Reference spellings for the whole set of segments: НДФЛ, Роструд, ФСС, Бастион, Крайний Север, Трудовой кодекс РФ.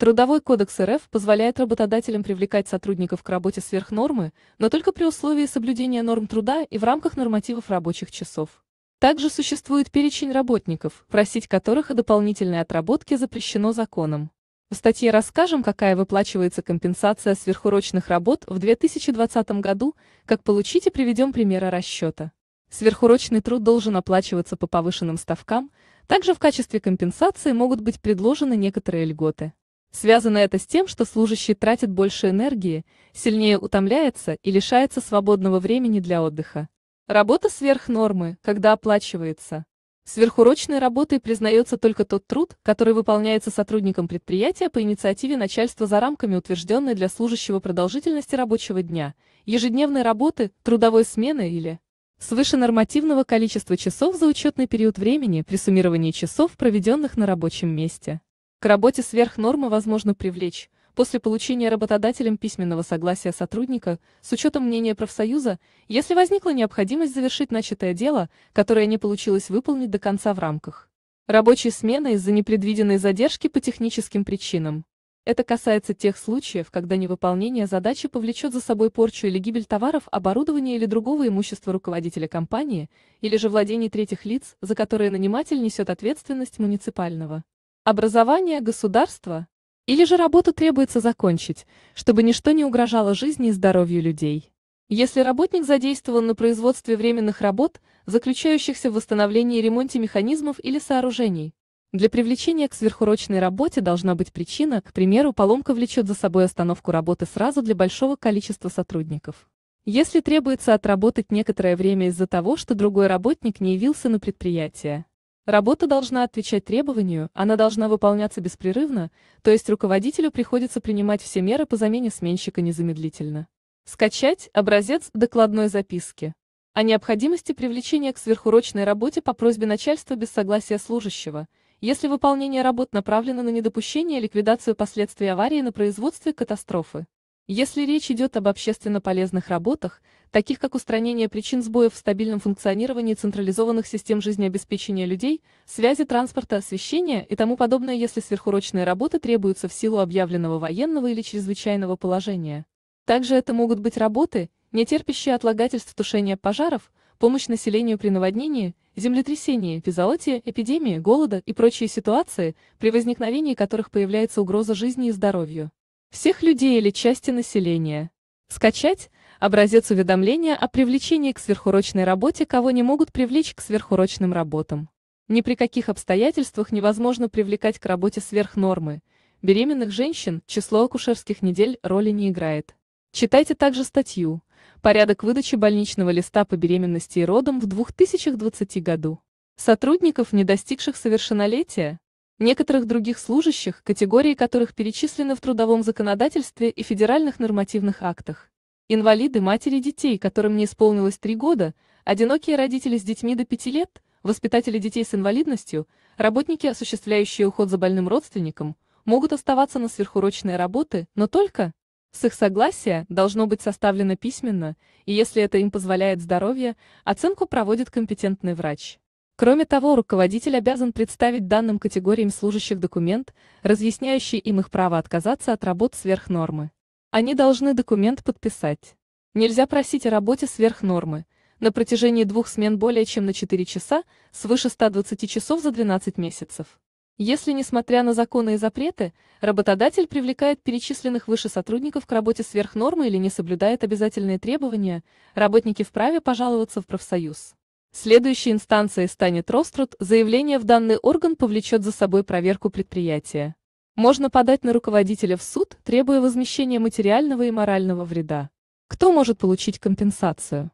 Трудовой кодекс РФ позволяет работодателям привлекать сотрудников к работе сверх нормы, но только при условии соблюдения норм труда и в рамках нормативов рабочих часов. Также существует перечень работников, просить которых о дополнительной отработке запрещено законом. В статье расскажем, какая выплачивается компенсация сверхурочных работ в 2020 году, как получить и приведем примеры расчета. Сверхурочный труд должен оплачиваться по повышенным ставкам, также в качестве компенсации могут быть предложены некоторые льготы. Связано это с тем, что служащий тратит больше энергии, сильнее утомляется и лишается свободного времени для отдыха. Работа сверх нормы, когда оплачивается. Сверхурочной работой признается только тот труд, который выполняется сотрудником предприятия по инициативе начальства за рамками утвержденной для служащего продолжительности рабочего дня, ежедневной работы, трудовой смены или свыше нормативного количества часов за учетный период времени при суммировании часов, проведенных на рабочем месте. К работе сверх нормы возможно привлечь, после получения работодателем письменного согласия сотрудника, с учетом мнения профсоюза, если возникла необходимость завершить начатое дело, которое не получилось выполнить до конца в рамках рабочей смены из-за непредвиденной задержки по техническим причинам. Это касается тех случаев, когда невыполнение задачи повлечет за собой порчу или гибель товаров, оборудования или другого имущества руководителя компании, или же владений третьих лиц, за которые наниматель несет ответственность муниципального образования, государства, или же работу требуется закончить, чтобы ничто не угрожало жизни и здоровью людей. Если работник задействован на производстве временных работ, заключающихся в восстановлении и ремонте механизмов или сооружений, для привлечения к сверхурочной работе должна быть причина, к примеру, поломка влечет за собой остановку работы сразу для большого количества сотрудников. Если требуется отработать некоторое время из-за того, что другой работник не явился на предприятие, работа должна отвечать требованию, она должна выполняться беспрерывно, то есть руководителю приходится принимать все меры по замене сменщика незамедлительно. Скачать образец докладной записки о необходимости привлечения к сверхурочной работе по просьбе начальства без согласия служащего, если выполнение работ направлено на недопущение и ликвидацию последствий аварии на производстве, катастрофы. Если речь идет об общественно полезных работах, таких как устранение причин сбоев в стабильном функционировании централизованных систем жизнеобеспечения людей, связи, транспорта, освещения и тому подобное, если сверхурочные работы требуются в силу объявленного военного или чрезвычайного положения. Также это могут быть работы, не терпящие отлагательств, тушения пожаров, помощь населению при наводнении, землетрясении, пизоотии, эпидемии, голода и прочие ситуации, при возникновении которых появляется угроза жизни и здоровью всех людей или части населения. Скачать образец уведомления о привлечении к сверхурочной работе, кого не могут привлечь к сверхурочным работам. Ни при каких обстоятельствах невозможно привлекать к работе сверх нормы. Беременных женщин, число акушерских недель роли не играет. Читайте также статью «Порядок выдачи больничного листа по беременности и родам в 2020 году». Сотрудников, не достигших совершеннолетия, некоторых других служащих, категории которых перечислены в трудовом законодательстве и федеральных нормативных актах. Инвалиды, матери детей, которым не исполнилось 3 года, одинокие родители с детьми до 5 лет, воспитатели детей с инвалидностью, работники, осуществляющие уход за больным родственником, могут оставаться на сверхурочные работы, но только с их согласия, должно быть составлено письменно, и если это им позволяет здоровье, оценку проводит компетентный врач. Кроме того, руководитель обязан представить данным категориям служащих документ, разъясняющий им их право отказаться от работ сверх нормы. Они должны документ подписать. Нельзя просить о работе сверх нормы на протяжении 2 смен более чем на 4 часа, свыше 120 часов за 12 месяцев. Если, несмотря на законы и запреты, работодатель привлекает перечисленных выше сотрудников к работе сверх нормы или не соблюдает обязательные требования, работники вправе пожаловаться в профсоюз. Следующей инстанцией станет Роструд, заявление в данный орган повлечет за собой проверку предприятия. Можно подать на руководителя в суд, требуя возмещения материального и морального вреда. Кто может получить компенсацию?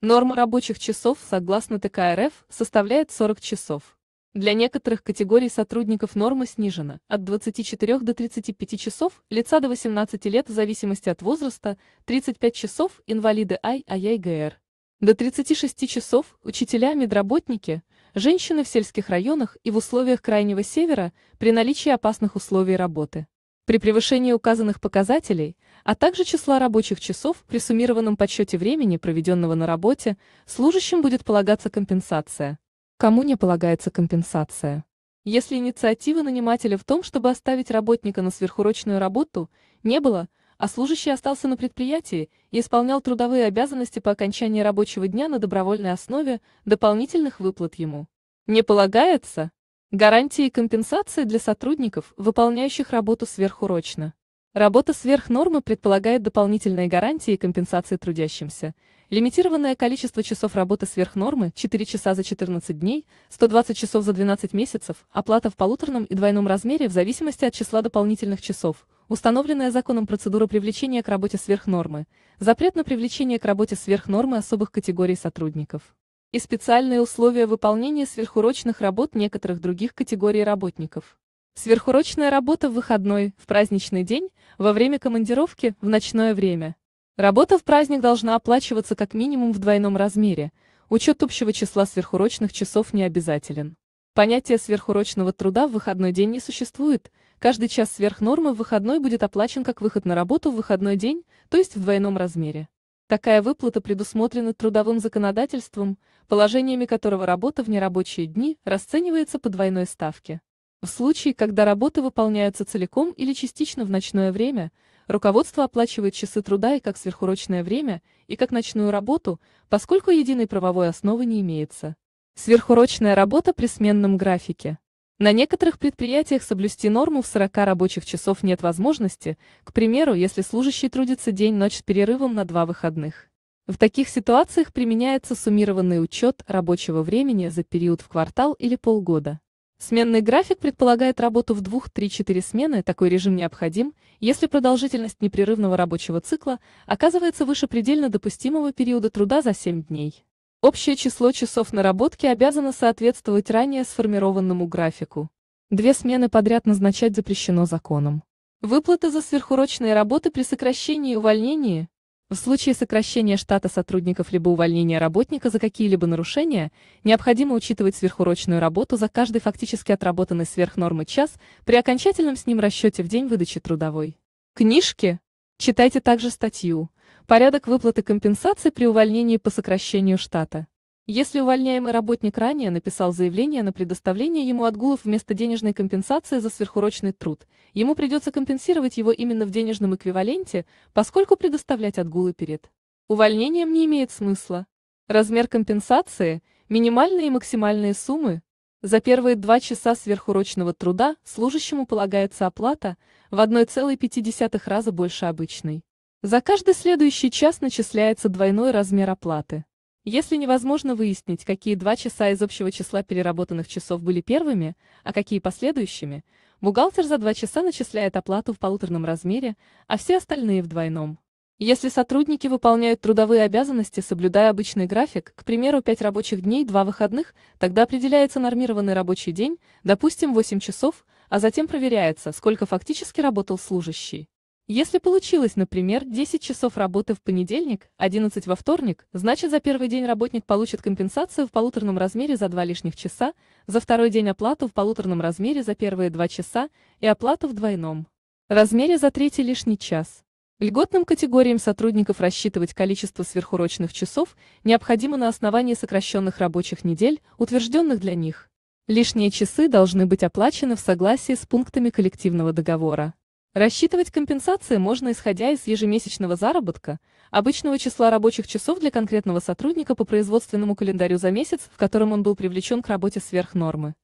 Норма рабочих часов, согласно ТК РФ, составляет 40 часов. Для некоторых категорий сотрудников норма снижена от 24 до 35 часов, лица до 18 лет в зависимости от возраста, 35 часов, инвалиды АИГР. До 36 часов учителя, медработники, женщины в сельских районах и в условиях Крайнего Севера при наличии опасных условий работы. При превышении указанных показателей, а также числа рабочих часов при суммированном подсчете времени, проведенного на работе, служащим будет полагаться компенсация. Кому не полагается компенсация? Если инициативы нанимателя в том, чтобы оставить работника на сверхурочную работу, не было, а служащий остался на предприятии и исполнял трудовые обязанности по окончании рабочего дня на добровольной основе, дополнительных выплат ему не полагается. Гарантии и компенсации для сотрудников, выполняющих работу сверхурочно. Работа сверх нормы предполагает дополнительные гарантии и компенсации трудящимся. Лимитированное количество часов работы сверх нормы – 4 часа за 14 дней, 120 часов за 12 месяцев, оплата в полуторном и двойном размере в зависимости от числа дополнительных часов, установленная законом процедура привлечения к работе сверх нормы, запрет на привлечение к работе сверх нормы особых категорий сотрудников и специальные условия выполнения сверхурочных работ некоторых других категорий работников. Сверхурочная работа в выходной, в праздничный день, во время командировки, в ночное время. Работа в праздник должна оплачиваться как минимум в двойном размере. Учет общего числа сверхурочных часов не обязателен. Понятия сверхурочного труда в выходной день не существует. Каждый час сверхнормы в выходной будет оплачен как выход на работу в выходной день, то есть в двойном размере. Такая выплата предусмотрена трудовым законодательством, положениями которого работа в нерабочие дни расценивается по двойной ставке. В случае, когда работы выполняются целиком или частично в ночное время, руководство оплачивает часы труда и как сверхурочное время, и как ночную работу, поскольку единой правовой основы не имеется. Сверхурочная работа при сменном графике. На некоторых предприятиях соблюсти норму в 40 рабочих часов нет возможности, к примеру, если служащий трудится день-ночь с перерывом на 2 выходных. В таких ситуациях применяется суммированный учет рабочего времени за период в квартал или полгода. Сменный график предполагает работу в 2-3-4 смены, такой режим необходим, если продолжительность непрерывного рабочего цикла оказывается выше предельно допустимого периода труда за 7 дней. Общее число часов наработки обязано соответствовать ранее сформированному графику. 2 смены подряд назначать запрещено законом. Выплаты за сверхурочные работы при сокращении и увольнении. В случае сокращения штата сотрудников либо увольнения работника за какие-либо нарушения, необходимо учитывать сверхурочную работу за каждый фактически отработанный сверхнормы час при окончательном с ним расчете в день выдачи трудовой книжки. Читайте также статью «Порядок выплаты компенсации при увольнении по сокращению штата». Если увольняемый работник ранее написал заявление на предоставление ему отгулов вместо денежной компенсации за сверхурочный труд, ему придется компенсировать его именно в денежном эквиваленте, поскольку предоставлять отгулы перед увольнением не имеет смысла. Размер компенсации, минимальные и максимальные суммы. За первые 2 часа сверхурочного труда служащему полагается оплата в 1,5 раза больше обычной. За каждый следующий час начисляется двойной размер оплаты. Если невозможно выяснить, какие 2 часа из общего числа переработанных часов были первыми, а какие последующими, бухгалтер за 2 часа начисляет оплату в полуторном размере, а все остальные в двойном. Если сотрудники выполняют трудовые обязанности, соблюдая обычный график, к примеру, 5 рабочих дней, 2 выходных, тогда определяется нормированный рабочий день, допустим, 8 часов, а затем проверяется, сколько фактически работал служащий. Если получилось, например, 10 часов работы в понедельник, 11 во вторник, значит за первый день работник получит компенсацию в полуторном размере за 2 лишних часа, за второй день оплату в полуторном размере за первые 2 часа и оплату в двойном размере за 3-й лишний час. Льготным категориям сотрудников рассчитывать количество сверхурочных часов необходимо на основании сокращенных рабочих недель, утвержденных для них. Лишние часы должны быть оплачены в согласии с пунктами коллективного договора. Рассчитывать компенсации можно исходя из ежемесячного заработка, обычного числа рабочих часов для конкретного сотрудника по производственному календарю за месяц, в котором он был привлечен к работе сверх нормы.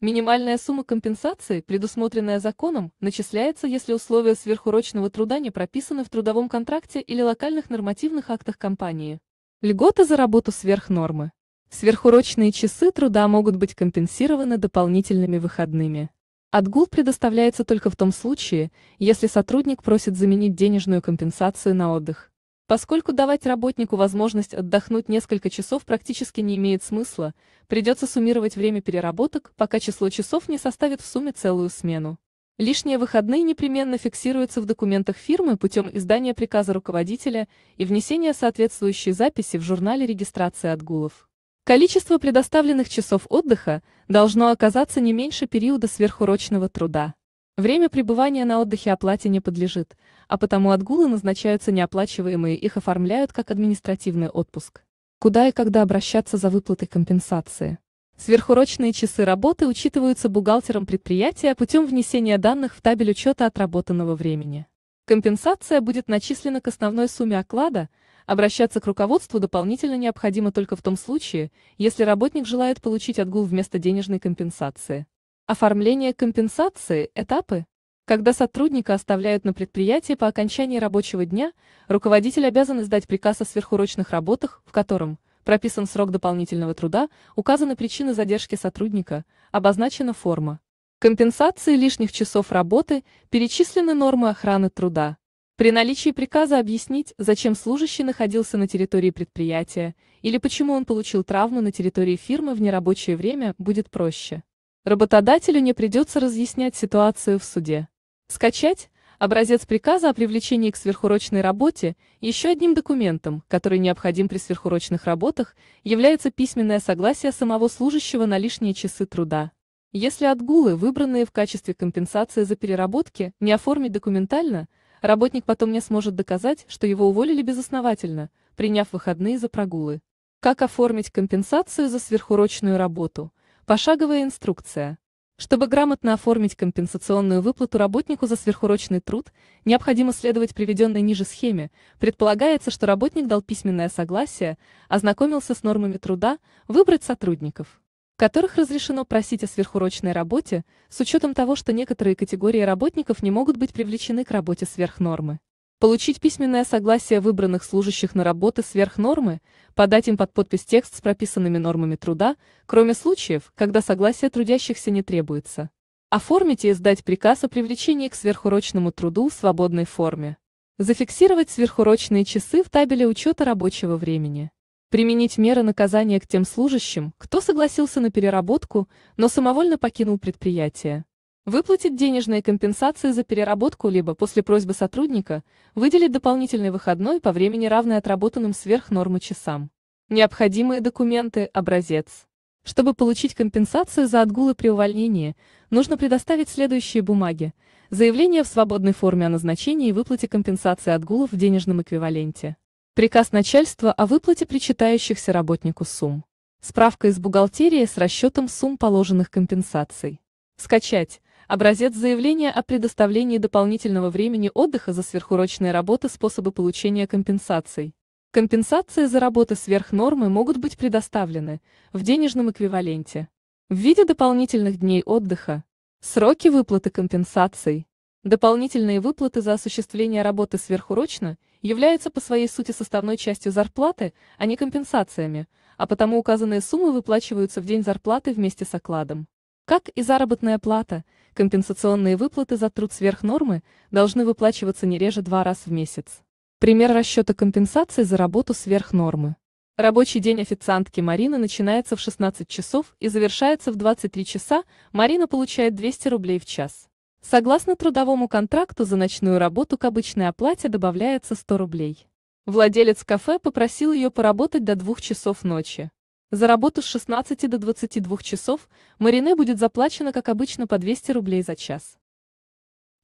Минимальная сумма компенсации, предусмотренная законом, начисляется, если условия сверхурочного труда не прописаны в трудовом контракте или локальных нормативных актах компании. Льготы за работу сверх нормы. Сверхурочные часы труда могут быть компенсированы дополнительными выходными. Отгул предоставляется только в том случае, если сотрудник просит заменить денежную компенсацию на отдых. Поскольку давать работнику возможность отдохнуть несколько часов практически не имеет смысла, придется суммировать время переработок, пока число часов не составит в сумме целую смену. Лишние выходные непременно фиксируются в документах фирмы путем издания приказа руководителя и внесения соответствующей записи в журнале регистрации отгулов. Количество предоставленных часов отдыха должно оказаться не меньше периода сверхурочного труда. Время пребывания на отдыхе оплате не подлежит, а потому отгулы назначаются неоплачиваемые, их оформляют как административный отпуск. Куда и когда обращаться за выплатой компенсации? Сверхурочные часы работы учитываются бухгалтером предприятия путем внесения данных в табель учета отработанного времени. Компенсация будет начислена к основной сумме оклада, обращаться к руководству дополнительно необходимо только в том случае, если работник желает получить отгул вместо денежной компенсации. Оформление компенсации, этапы. Когда сотрудника оставляют на предприятии по окончании рабочего дня, руководитель обязан издать приказ о сверхурочных работах, в котором прописан срок дополнительного труда, указаны причины задержки сотрудника, обозначена форма. Компенсации лишних часов работы, перечислены нормы охраны труда. При наличии приказа объяснить, зачем служащий находился на территории предприятия или почему он получил травму на территории фирмы в нерабочее время, будет проще. Работодателю не придется разъяснять ситуацию в суде. Скачать образец приказа о привлечении к сверхурочной работе. Еще одним документом, который необходим при сверхурочных работах, является письменное согласие самого служащего на лишние часы труда. Если отгулы, выбранные в качестве компенсации за переработки, не оформить документально, работник потом не сможет доказать, что его уволили безосновательно, приняв выходные за прогулы. Как оформить компенсацию за сверхурочную работу? Пошаговая инструкция. Чтобы грамотно оформить компенсационную выплату работнику за сверхурочный труд, необходимо следовать приведенной ниже схеме. Предполагается, что работник дал письменное согласие, ознакомился с нормами труда, выбрать сотрудников, которых разрешено просить о сверхурочной работе, с учетом того, что некоторые категории работников не могут быть привлечены к работе сверх нормы. Получить письменное согласие выбранных служащих на работы сверх нормы, подать им под подпись текст с прописанными нормами труда, кроме случаев, когда согласие трудящихся не требуется. Оформить и издать приказ о привлечении к сверхурочному труду в свободной форме. Зафиксировать сверхурочные часы в табеле учета рабочего времени. Применить меры наказания к тем служащим, кто согласился на переработку, но самовольно покинул предприятие. Выплатить денежные компенсации за переработку либо, после просьбы сотрудника, выделить дополнительный выходной по времени, равный отработанным сверх нормы часам. Необходимые документы, образец. Чтобы получить компенсацию за отгулы при увольнении, нужно предоставить следующие бумаги. Заявление в свободной форме о назначении и выплате компенсации отгулов в денежном эквиваленте. Приказ начальства о выплате причитающихся работнику сумм. Справка из бухгалтерии с расчетом сумм положенных компенсаций. Скачать. Образец заявления о предоставлении дополнительного времени отдыха за сверхурочные работы, способы получения компенсаций. Компенсации за работы сверх нормы могут быть предоставлены в денежном эквиваленте в виде дополнительных дней отдыха. Сроки выплаты компенсаций. Дополнительные выплаты за осуществление работы сверхурочно являются по своей сути составной частью зарплаты, а не компенсациями, а потому указанные суммы выплачиваются в день зарплаты вместе с окладом. Как и заработная плата, компенсационные выплаты за труд сверх нормы должны выплачиваться не реже 2 раза в месяц. Пример расчета компенсации за работу сверх нормы. Рабочий день официантки Марины начинается в 16 часов и завершается в 23 часа, Марина получает 200 рублей в час. Согласно трудовому контракту за ночную работу к обычной оплате добавляется 100 рублей. Владелец кафе попросил ее поработать до 2 часов ночи. За работу с 16 до 22 часов Марине будет заплачено, как обычно, по 200 рублей за час.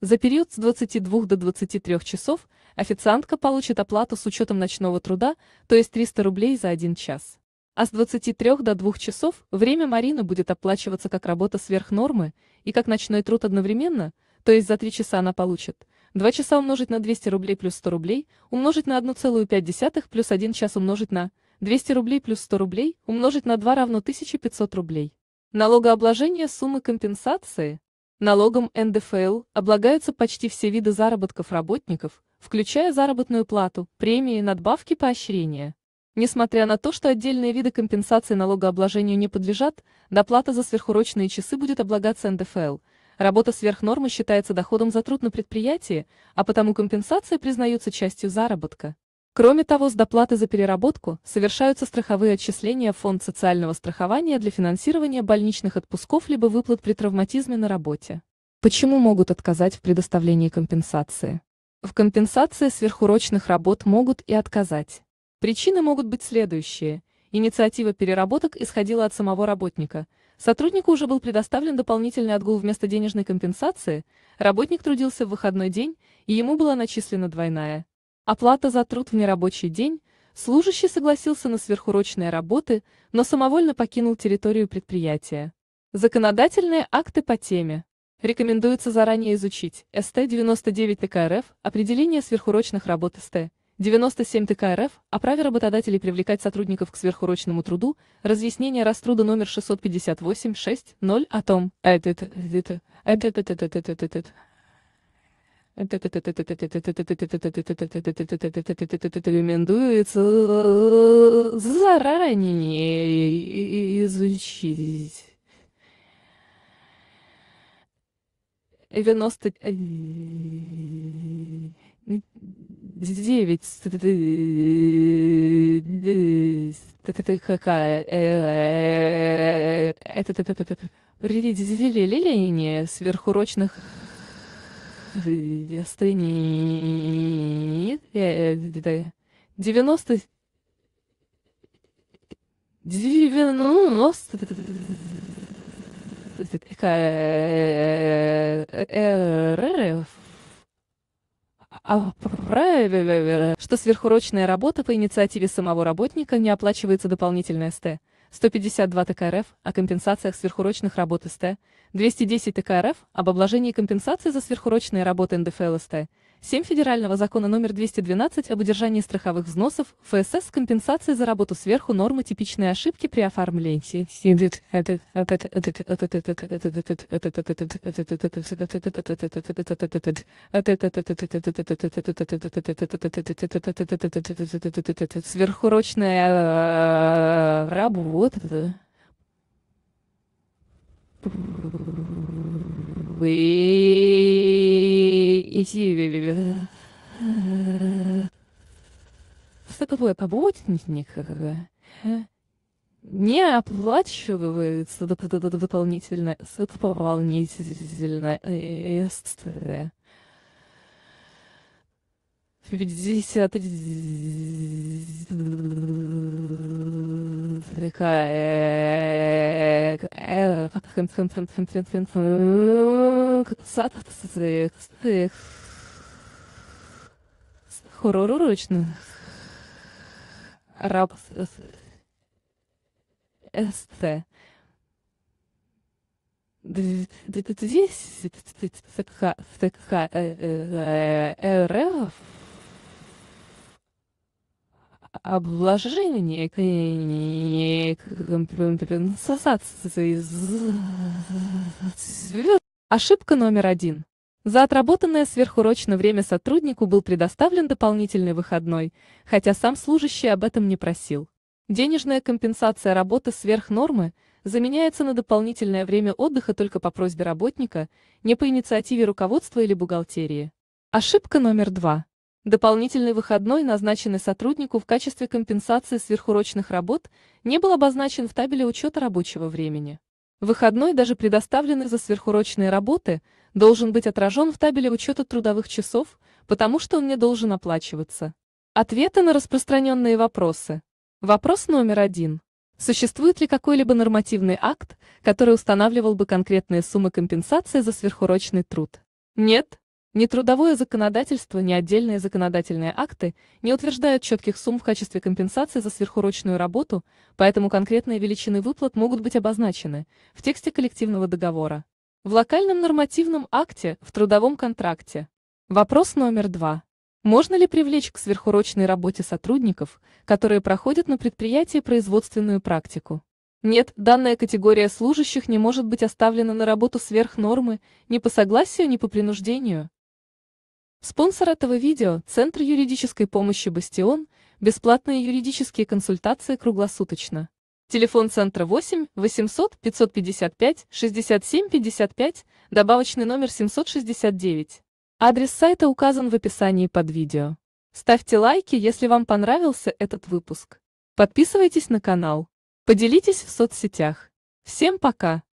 За период с 22 до 23 часов официантка получит оплату с учетом ночного труда, то есть 300 рублей за 1 час. А с 23 до 2 часов время Марины будет оплачиваться как работа сверх нормы и как ночной труд одновременно, то есть за 3 часа она получит 2 часа умножить на 200 рублей плюс 100 рублей, умножить на 1,5 плюс 1 час умножить на 200 рублей плюс 100 рублей умножить на 2 равно 1500 рублей. Налогообложение суммы компенсации. Налогом НДФЛ облагаются почти все виды заработков работников, включая заработную плату, премии, надбавки, поощрения. Несмотря на то, что отдельные виды компенсации налогообложению не подлежат, доплата за сверхурочные часы будет облагаться НДФЛ. Работа сверх нормы считается доходом за труд на предприятии, а потому компенсация признается частью заработка. Кроме того, с доплаты за переработку совершаются страховые отчисления в фонд социального страхования для финансирования больничных отпусков либо выплат при травматизме на работе. Почему могут отказать в предоставлении компенсации? В компенсации сверхурочных работ могут и отказать. Причины могут быть следующие. Инициатива переработок исходила от самого работника. Сотруднику уже был предоставлен дополнительный отгул вместо денежной компенсации, работник трудился в выходной день, и ему была начислена двойная оплата за труд в нерабочий день, Служащий согласился на сверхурочные работы, но самовольно покинул территорию предприятия. Законодательные акты по теме. Рекомендуется заранее изучить ст. 99 ТК РФ «Определение сверхурочных работ», ст. 97 ТК РФ «О праве работодателей привлекать сотрудников к сверхурочному труду», разъяснение Роструда номер 658-6-0 о том, рекомендуется заранее изучить. 99 определение сверхурочных стыни 90 РФ, что сверхурочная работа по инициативе самого работника не оплачивается дополнительно ст. 152 ТК РФ о компенсациях сверхурочных работ ст. 210 ТК РФ об обложении компенсации за сверхурочные работы НДФЛ ст. 7 Федерального закона номер 212 об удержании страховых взносов ФСС с компенсацией за работу сверху нормы типичные ошибки при оформлении. Сверхурочная работа работник не оплачивается дополнительно ст. 53 сверхурочных работ ст. 10 ТК РФ обложение компенсации. Ошибка номер 1. За отработанное сверхурочное время сотруднику был предоставлен дополнительный выходной, хотя сам служащий об этом не просил. Денежная компенсация работы сверх нормы заменяется на дополнительное время отдыха только по просьбе работника, не по инициативе руководства или бухгалтерии. Ошибка номер 2. Дополнительный выходной, назначенный сотруднику в качестве компенсации сверхурочных работ, не был обозначен в табеле учета рабочего времени. Выходной, даже предоставленный за сверхурочные работы, должен быть отражен в табеле учета трудовых часов, потому что он не должен оплачиваться. Ответы на распространенные вопросы. Вопрос номер 1. Существует ли какой-либо нормативный акт, который устанавливал бы конкретные суммы компенсации за сверхурочный труд? Нет. Ни трудовое законодательство, ни отдельные законодательные акты не утверждают четких сумм в качестве компенсации за сверхурочную работу, поэтому конкретные величины выплат могут быть обозначены в тексте коллективного договора, в локальном нормативном акте, в трудовом контракте. Вопрос номер 2. Можно ли привлечь к сверхурочной работе сотрудников, которые проходят на предприятии производственную практику? Нет, данная категория служащих не может быть оставлена на работу сверх нормы ни по согласию, ни по принуждению. Спонсор этого видео – Центр юридической помощи «Бастион», бесплатные юридические консультации круглосуточно. Телефон центра 8 800 555 67 55, добавочный номер 769. Адрес сайта указан в описании под видео. Ставьте лайки, если вам понравился этот выпуск. Подписывайтесь на канал. Поделитесь в соцсетях. Всем пока!